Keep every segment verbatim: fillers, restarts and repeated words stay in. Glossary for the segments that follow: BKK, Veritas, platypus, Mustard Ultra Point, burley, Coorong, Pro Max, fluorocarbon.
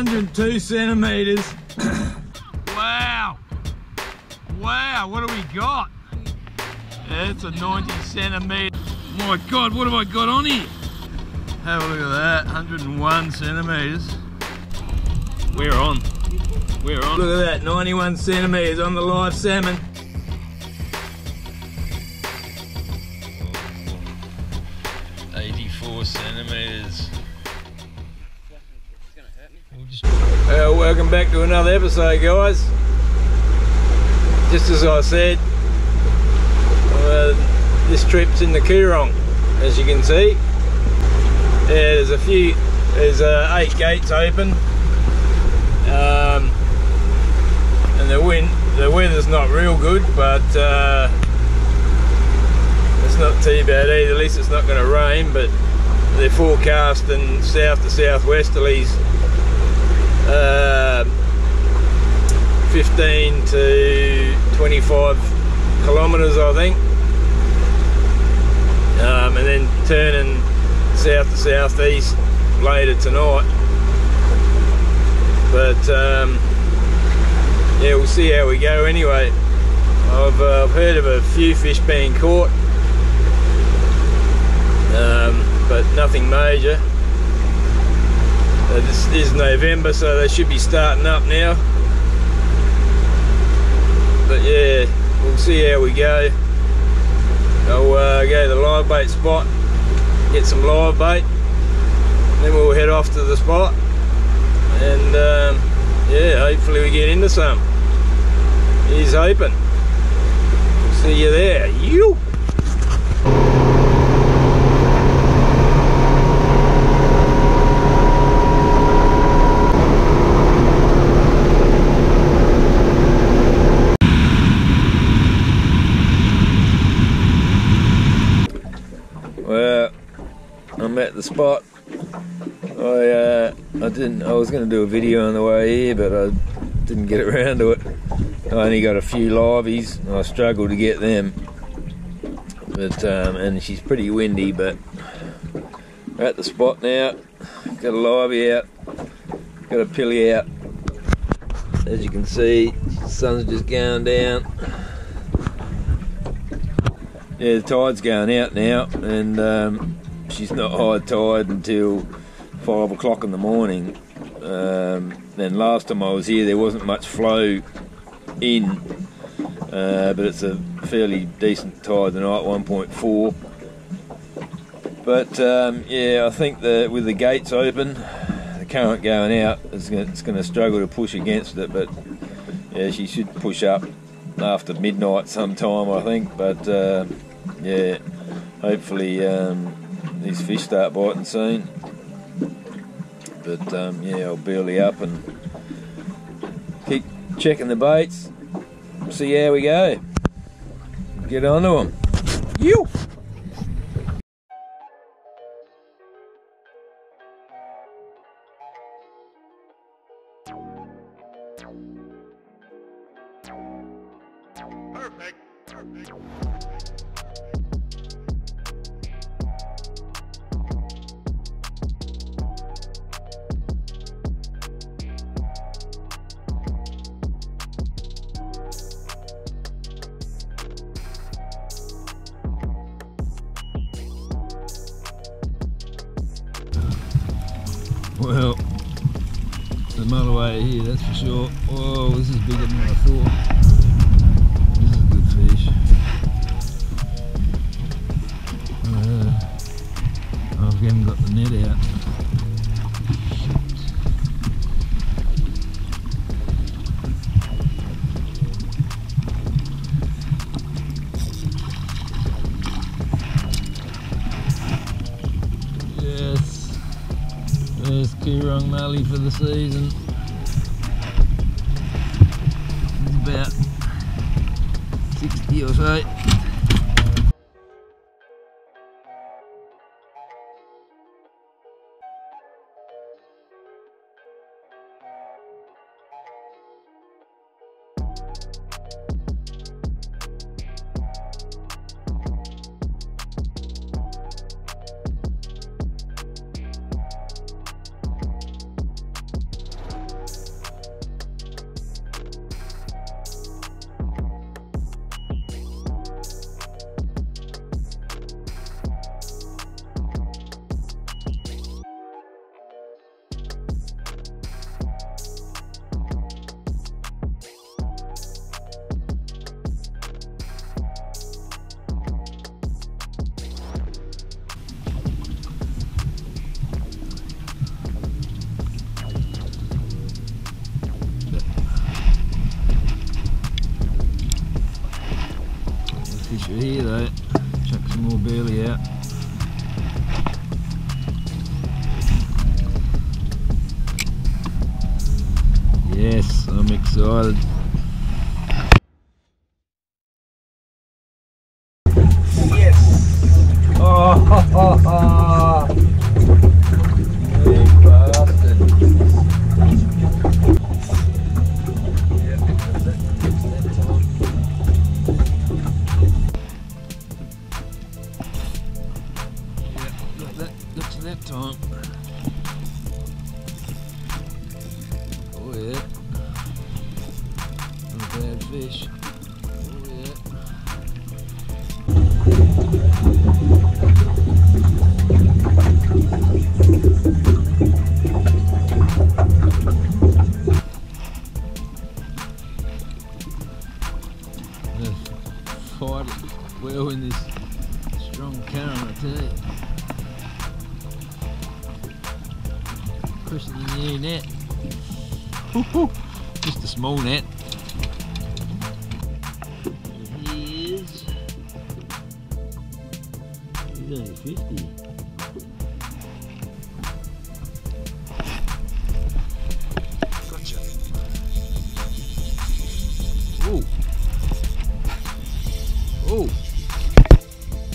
one hundred two centimeters. Wow. Wow, what do we got? It's a ninety centimeter. My God, what have I got on here? Have a look at that, one hundred one centimeters. We're on. We're on. Look at that, ninety-one centimeters on the live salmon. eighty-four centimeters. Well, welcome back to another episode, guys. Just as I said, uh, this trip's in the Coorong, as you can see. Yeah, there's a few, there's uh, eight gates open. Um, and the wind, the weather's not real good, but uh, it's not too bad either. At least it's not going to rain, but they're forecasting south to southwesterlies, uh, fifteen to twenty-five kilometres, I think, um, and then turning south to southeast later tonight. But um, yeah, we'll see how we go anyway. I've uh, heard of a few fish being caught, um, but nothing major. Uh, this is November, so they should be starting up now. But yeah, we'll see how we go. I'll uh, go to the live bait spot, get some live bait, then we'll head off to the spot. And um, yeah, hopefully we get into some. He's open. We'll see you there. You. Well, I'm at the spot. I uh, I didn't. I was going to do a video on the way here, but I didn't get around to it. I only got a few liveys, and I struggled to get them. But um, and she's pretty windy, but we're at the spot now. Got a livey out, got a pilly out. As you can see, the sun's just going down. Yeah, the tide's going out now, and um, she's not high tide until five o'clock in the morning. Um, then last time I was here there wasn't much flow in, uh, but it's a fairly decent tide tonight, one point four. But um, yeah, I think that with the gates open, the current going out, it's going to struggle to push against it, but yeah, she should push up after midnight sometime, I think. But uh, yeah, hopefully um, these fish start biting soon. But um, yeah, I'll burley up and keep checking the baits, see how we go. Get onto them. You! Perfect. Perfect. Well, the motorway here, that's for sure. Whoa, this is bigger than I thought. This is a good fish. Uh, I've even got the net out. Coorong Mallee for the season. It's about sixty or so. Some more burley out. Yes, I'm excited. Yes! Oh, ha, ha, ha. You bastard. Yeah, that's it. That's time. Yeah, got that, got you that time. Oh yeah. Bad fish. Oh yeah. The fight is well in this strong current, I tell you. Pushing the new net. Just a small net. fifty. Gotcha. Oh. Oh.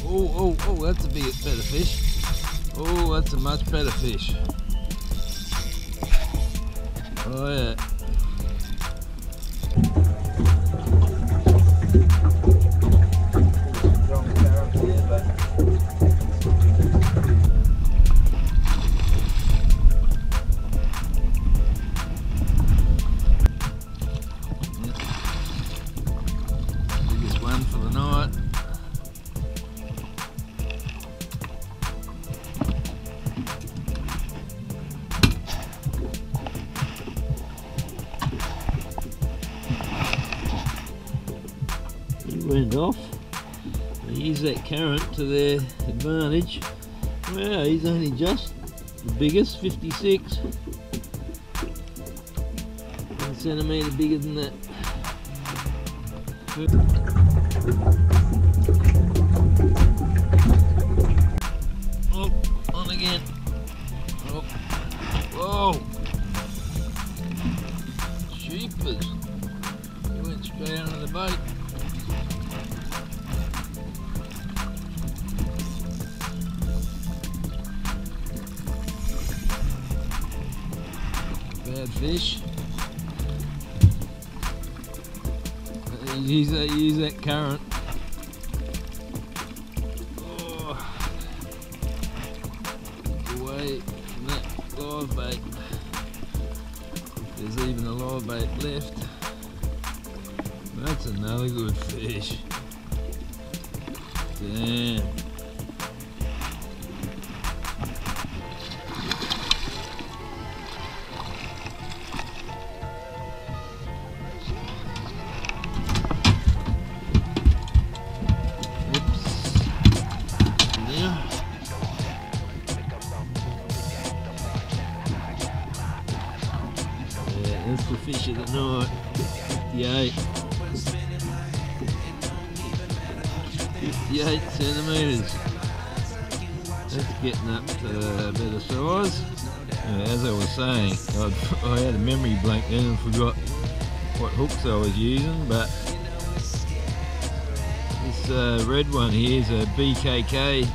Oh, oh, oh, that's a bit better fish. Oh, that's a much better fish. Oh, yeah. Went off. They use that current to their advantage. Wow, he's only just the biggest, fifty-six. One centimetre bigger than that. Oh, on again. Oh. Whoa. Jeepers. He went straight out of the boat. Fish. Use that, use that current. Oh. Away from that live bait. If there's even a live bait left. That's another good fish. Damn. That's the fish of the night, fifty-eight. fifty-eight centimetres. That's getting up to a better size. As I was saying, I'd, I had a memory blank then and forgot what hooks I was using, but this uh, red one here is a B K K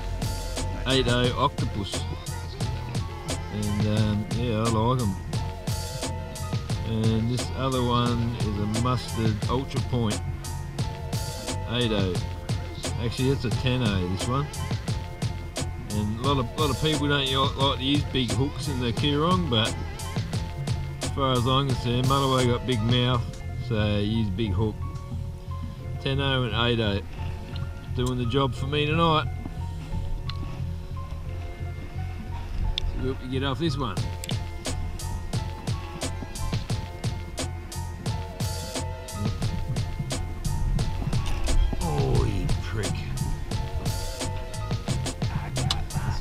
eighty octopus. And um, yeah, I like them. And this other one is a Mustard Ultra Point eighty. Actually, it's a ten oh, this one. And a lot of lot of people don't like to use big hooks in the Coorong, but as far as I'm concerned, Mulaway got big mouth, so use big hook. ten oh and eighty, doing the job for me tonight. So we hope we get off this one.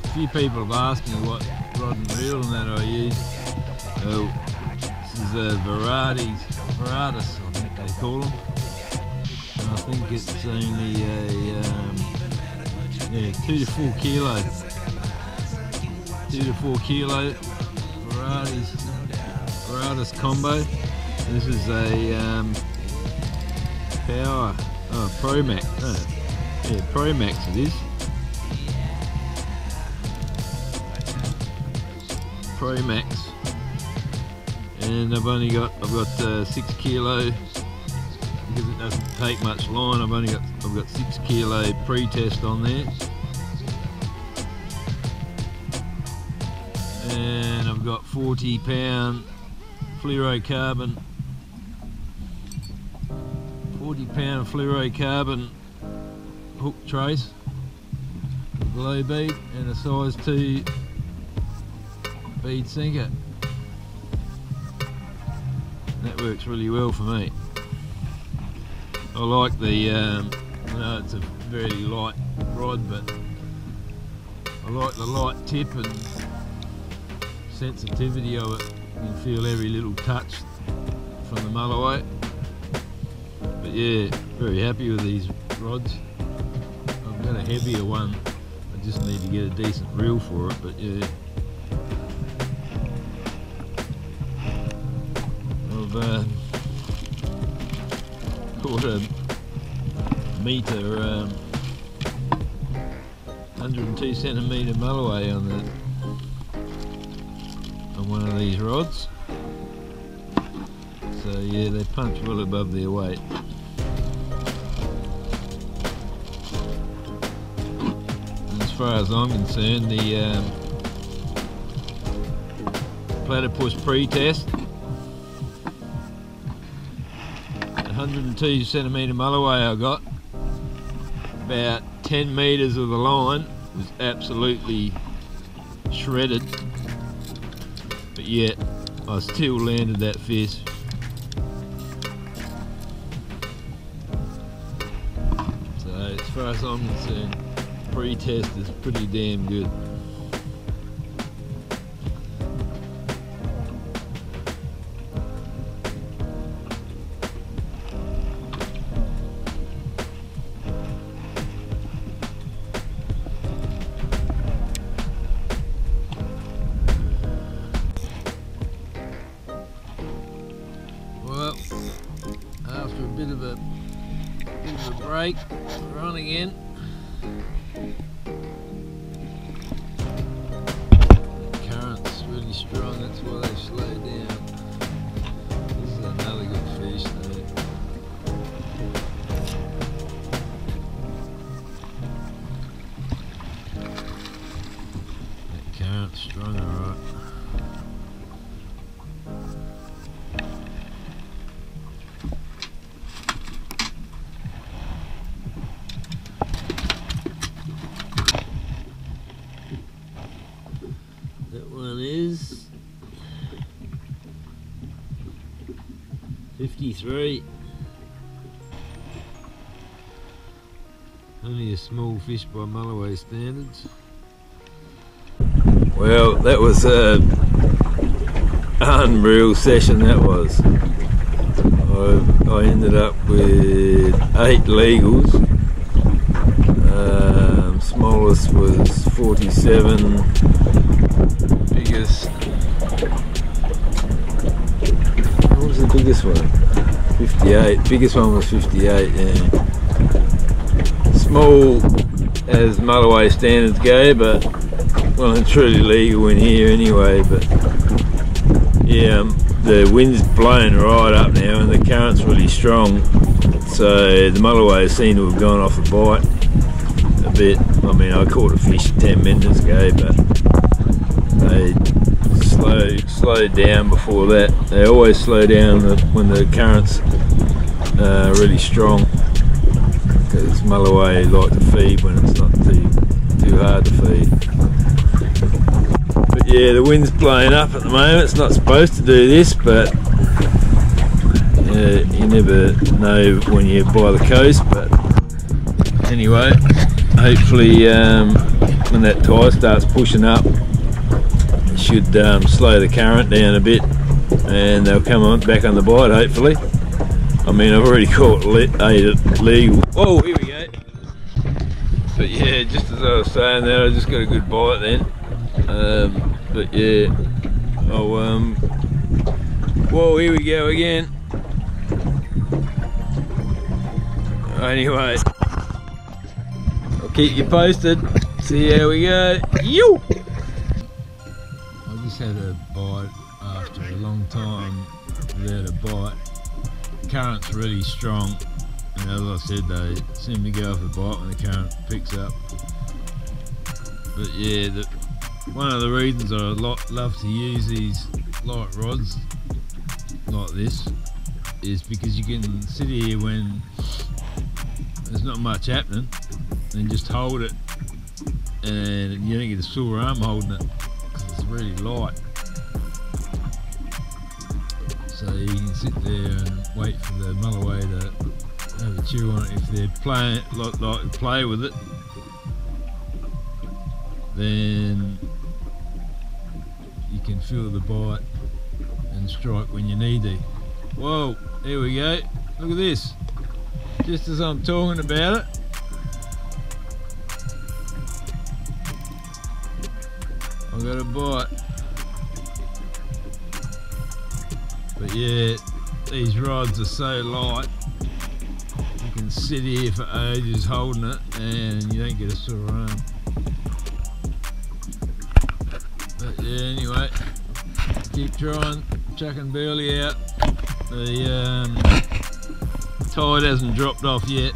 A few people have asked me what rod and reel and that I use. Oh, this is a Veritas, Veritas I think they call them. And I think it's only a um, yeah, two to four kilo. Two to four kilo. Veritas, Veritas combo. This is a um, power. Oh, Pro Max. Oh, yeah, Pro Max it is. Pro Max. And I've only got I've got uh, six kilo. Because it doesn't take much line, I've only got I've got six kilo pre-test on there, and I've got forty pound fluorocarbon, forty pound fluorocarbon hook trace, glow bead, and a size two bead sinker. That works really well for me. I like the, um, I know it's a very light rod, but I like the light tip and sensitivity of it. You can feel every little touch from the mulloway. But yeah, very happy with these rods. I've got a heavier one, I just need to get a decent reel for it, but yeah. I've, uh, caught a meter, um, one hundred and two centimetre mulloway on the on one of these rods. So yeah, they punch well above their weight. And as far as I'm concerned, the um, platypus pre-test. one hundred and two centimetre mulloway I got, about ten metres of the line was absolutely shredded, but yet I still landed that fish. So as far as I'm concerned, pre-test is pretty damn good. After a bit of a, bit of a break, we're on again. The current's really strong, that's why they slow down. This is another good fish though. That current's strong, alright. fifty-three. Only a small fish by mulloway standards. Well, that was an unreal session that was. I, I ended up with eight legals. Um, smallest was forty-seven. Biggest. What was the biggest one? fifty-eight, biggest one was fifty-eight, yeah. Small as mulloway standards go, but well and truly legal in here anyway, but yeah, um, the wind's blowing right up now and the current's really strong, so the mulloway seem to have gone off a bite a bit. I mean, I caught a fish ten minutes ago, but they slow, slowed down before that. They always slow down the, when the current's Uh, really strong, because mulloway like to feed when it's not too too hard to feed. But yeah, the wind's blowing up at the moment. It's not supposed to do this, but uh, you never know when you're by the coast. But anyway, hopefully um, when that tide starts pushing up, it should um, slow the current down a bit, and they'll come on back on the bite hopefully. I mean, I've already caught eight legal. Oh, here we go. But yeah, just as I was saying there, I just got a good bite then. Um, but yeah, oh, um, whoa, here we go again. Anyway, I'll keep you posted. See how we go. You. I just had a bite after a long time without a bite. Current's really strong, and as I said, they seem to go off a bite when the current picks up. But yeah, the, one of the reasons I love to use these light rods like this is because you can sit here when there's not much happening and just hold it, and you don't get a sore arm holding it because it's really light. So you can sit there and wait for the mulloway to have a chew on it. If they're playing like, like play with it, then you can feel the bite and strike when you need to. Whoa, here we go, look at this. Just as I'm talking about it, I've got a bite. But yeah, these rods are so light, you can sit here for ages holding it and you don't get a sore arm. But yeah, anyway, keep trying, chucking Burley out. The um, tide hasn't dropped off yet.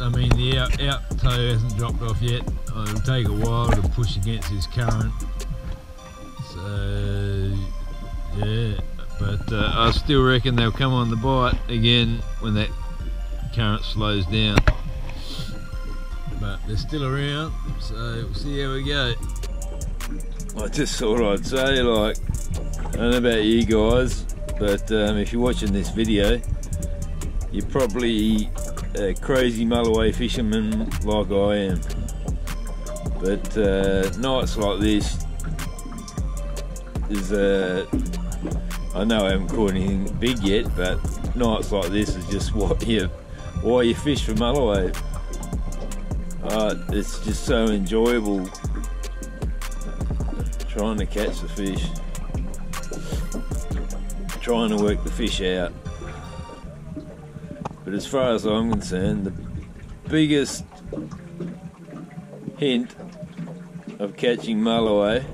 I mean, the out, out toe hasn't dropped off yet. It'll take a while to push against this current. So, yeah. But uh, I still reckon they'll come on the bite again when that current slows down. But they're still around, so we'll see how we go. I just thought I'd say, like, I don't know about you guys, but um, if you're watching this video, you're probably a crazy mulloway fisherman like I am. But uh, nights like this is a... Uh, I know I haven't caught anything big yet, but nights like this is just what you, why you fish for mulloway. Uh, it's just so enjoyable trying to catch the fish, trying to work the fish out. But as far as I'm concerned, the biggest hint of catching mulloway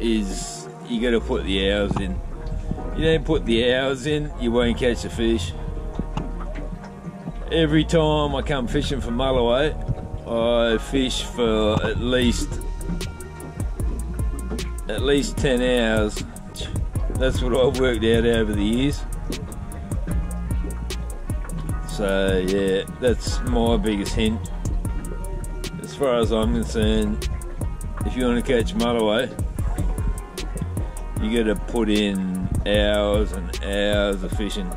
is you got to put the hours in. You don't put the hours in, you won't catch the fish. Every time I come fishing for mulloway, I fish for at least at least ten hours. That's what I've worked out over the years. So yeah, that's my biggest hint. As far as I'm concerned, if you want to catch mulloway, you gotta put in hours and hours of fishing.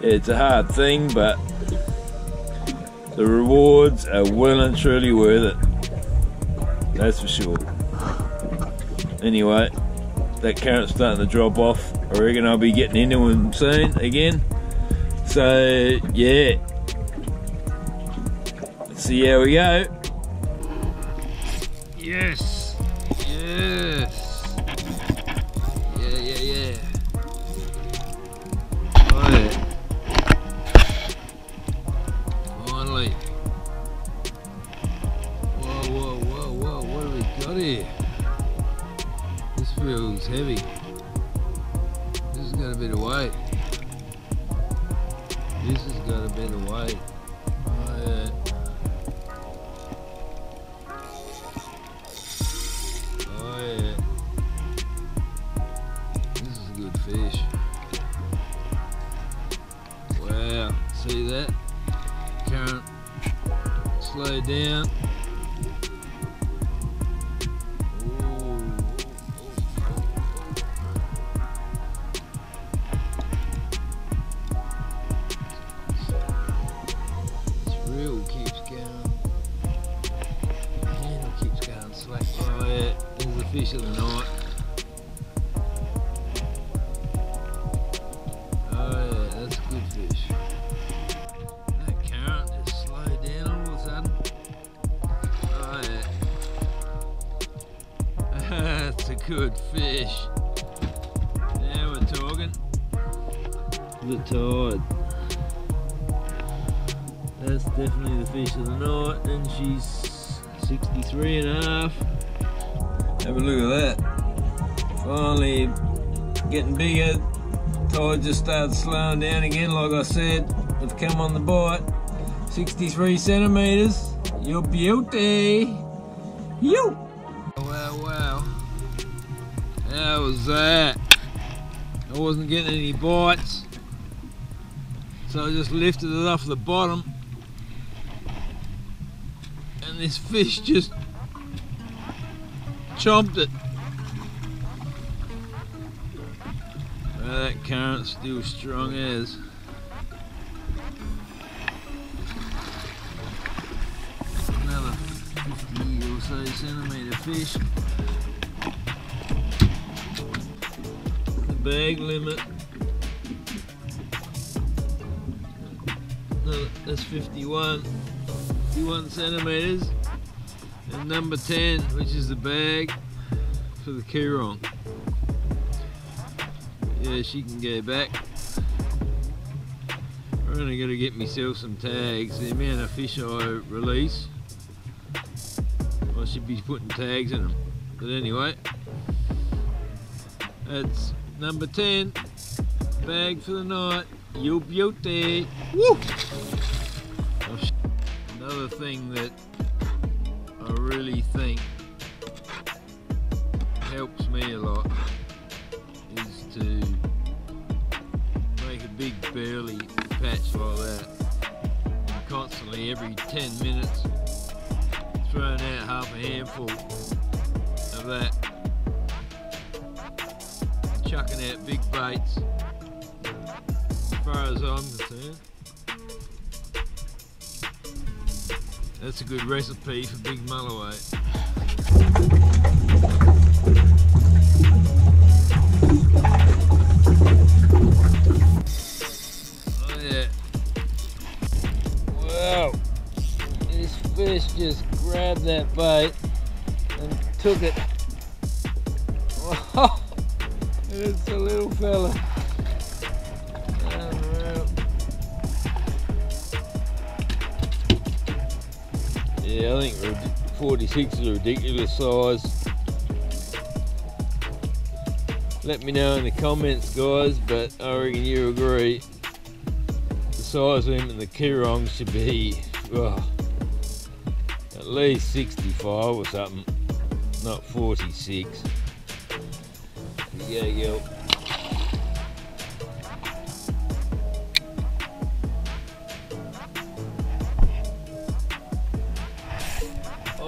It's a hard thing, but the rewards are well and truly worth it. That's for sure. Anyway, that current's starting to drop off. I reckon I'll be getting into them soon again. So yeah, let's see how we go. Yes, yes. Heavy. This has got a bit of weight. This has got a bit of weight. Oh, yeah. Oh yeah. This is a good fish. Wow. See that? Current slow down. Fish of the night. Oh yeah, that's a good fish. That current is good fish. Now we're talking. The tide. That's definitely the fish of the night, and she's sixty-three and a half. Have a look at that. Finally getting bigger. Tide just started slowing down again, like I said. I've come on the bite. sixty-three centimetres. Your beauty. You. Wow, wow. How was that? I wasn't getting any bites, so I just lifted it off the bottom, and this fish just chomped it. Well, that current's still strong as. Another fifty or so centimetre fish. The bag limit. That's fifty-one centimetres, and number ten, which is the bag for the Coorong. Yeah, she can go back. I'm only going to get myself some tags. The amount of fish I release, I should be putting tags in them, but anyway, that's number ten, bag for the night. You beauty! Woo! Another thing that I really think helps me a lot is to make a big burly patch like that. And constantly, every ten minutes, throwing out half a handful of that, chucking out big baits. As far as I'm concerned, that's a good recipe for big mullowweight. Oh yeah. Wow, this fish just grabbed that bait and took it. Wow, it's a little fella. Yeah, I think forty-six is a ridiculous size. Let me know in the comments, guys, but I reckon you agree. The size of him and the Coorong should be, oh, at least sixty-five or something, not forty-six. There you go, girl.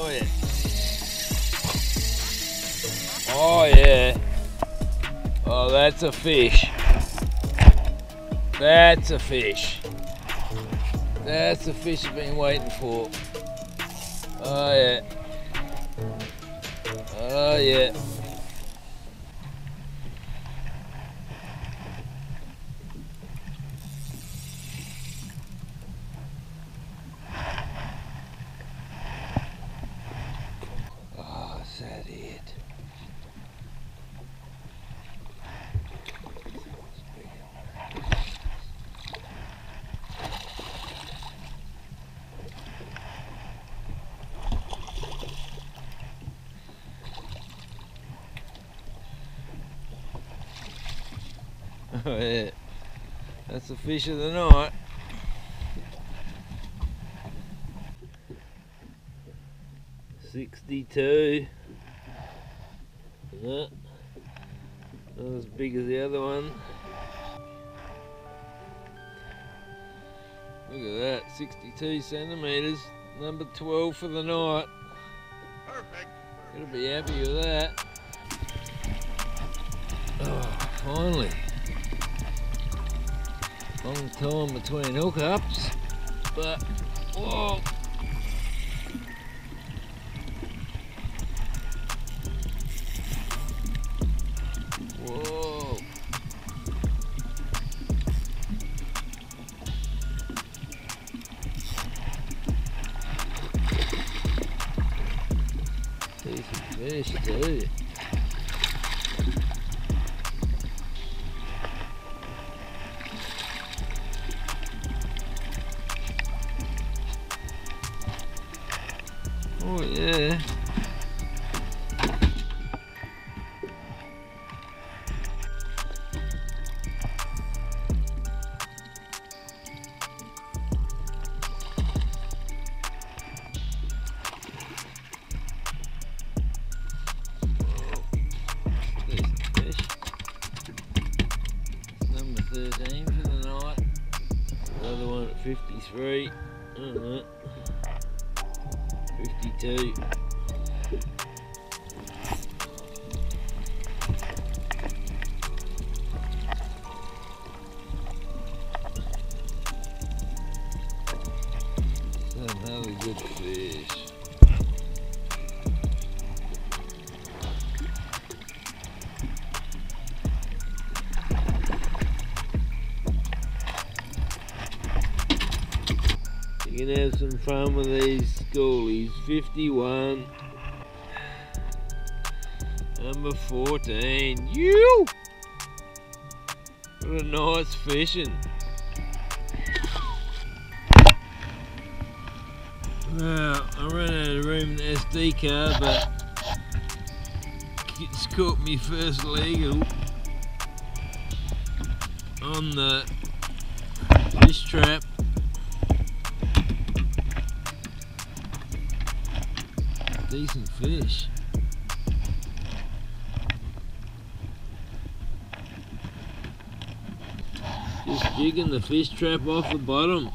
Oh yeah. Oh yeah. Oh, that's a fish. That's a fish. That's a fish I've been waiting for. Oh yeah. Oh yeah. Oh yeah, that's the fish of the night. sixty-two. Not as big as the other one. Look at that, sixty-two centimetres. Number twelve for the night. Perfect. Gotta be happy with that. Oh, finally. Long time between hookups, but whoa! Whoa! Decent fish too. Oh yeah. thirteen for the night, another one at fifty-three, uh-huh. fifty-two, another good fish. You can have some fun with these schoolies. fifty-one. Number fourteen. You! What a nice fishing. Well, I ran out of room in the S D card, but it's caught me first legal on the fish trap. Decent fish. Just jigging the fish trap off the bottom.